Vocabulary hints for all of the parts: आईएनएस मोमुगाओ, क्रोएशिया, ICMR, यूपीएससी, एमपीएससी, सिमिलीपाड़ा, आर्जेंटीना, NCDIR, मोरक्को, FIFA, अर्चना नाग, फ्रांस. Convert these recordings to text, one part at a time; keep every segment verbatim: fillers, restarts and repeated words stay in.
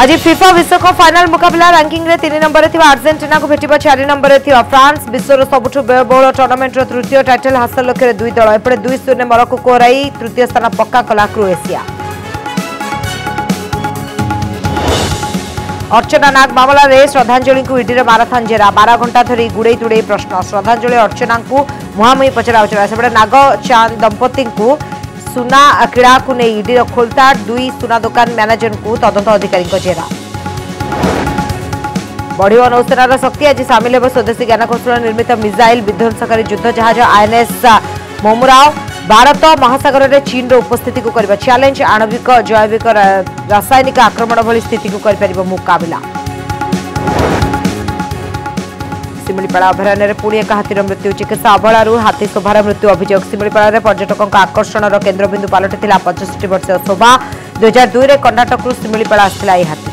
आज फिफा विश्वकप फाइनाल मुकाबला रैंकिंग रे तीन नंबर थिबा आर्जेंटीना को भेटिबा चार नंबर थिबा फ्रांस। विश्वर सबुठु व्ययबहुल टूर्नामेंट रो तृतीय टाइटल हासिल लक्ष्य दुई दल एपटे दुई शून्य मोरक्को को हराई तृतीय स्थान पक्का कला क्रोएशिया। अर्चना नाग मामला रे श्रद्धांजलि को ईडी रे माराथन जेरा बारह घंटा धरी गुड़े तुड़े प्रश्न। श्रद्धांजलि अर्चना को मुहांमुही पचरा उचरा सेबडे नाग चांद दंपति को सुना क्रीड़ा को नहीं ईडी खोलता दुई सुना दुकान मैनेजर को तदंत अधिकारी जेरा। बढ़िया नौसेनार शक्ति आज सामिल हो स्वदेशी ज्ञानकौशल निर्मित मिसाइल विध्वंसकारी युद्ध जहाज आईएनएस मोमुगाओ। भारत महासागर में चीन रो उपस्थिति को करबा चैलेंज आणविक जैविक रासायनिक आक्रमण भली स्थिति को कर मुकाबला। सिमिलीपाड़ा अभयारण्य पुणी एक हाथीर मृत्यु। चिकित्सा अवहलारू हाथी शोभार मृत्यु अभियोग। सिमिलीपाड़ा में पर्यटकों आकर्षण केन्द्रबिंदु पलटिला पचष्टि वर्षीय शोभा। दुई हजार दुई में कर्णाटक सिमिलीपाड़ा आसाला यह हाथी।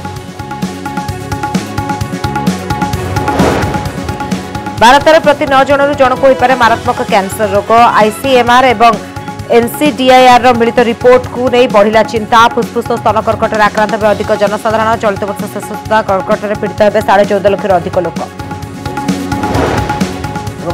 भारत में प्रति नौ जनू जनक होपे मारात्मक कैंसर रोग। आईसीएमआर एवं एनसीडीआईआर मिलित रिपोर्ट को नहीं बढ़ला चिंता। फुस्फुस स्तन कर्कटर आक्रांत में अधिक जनसाधारण। चलित वर्ष शेष सुधा कर्कटर पीड़ित होते साढ़े चौदह लक्ष अधिक लोक।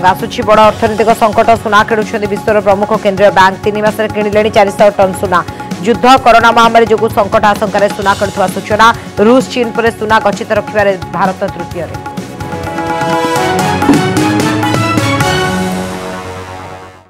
आसुची बड़ अर्थनैतिक संकट। सुना किणुंट विश्वर प्रमुख केन्द्रीय बैंक। तीन मस किणिले चार सौ टन सुना। युद्ध कोरोना महामारी जो संकट आशंक सुना किणुवा सूचना। रूस चीन पर सुना गच्छित रखा भारत तृतीय।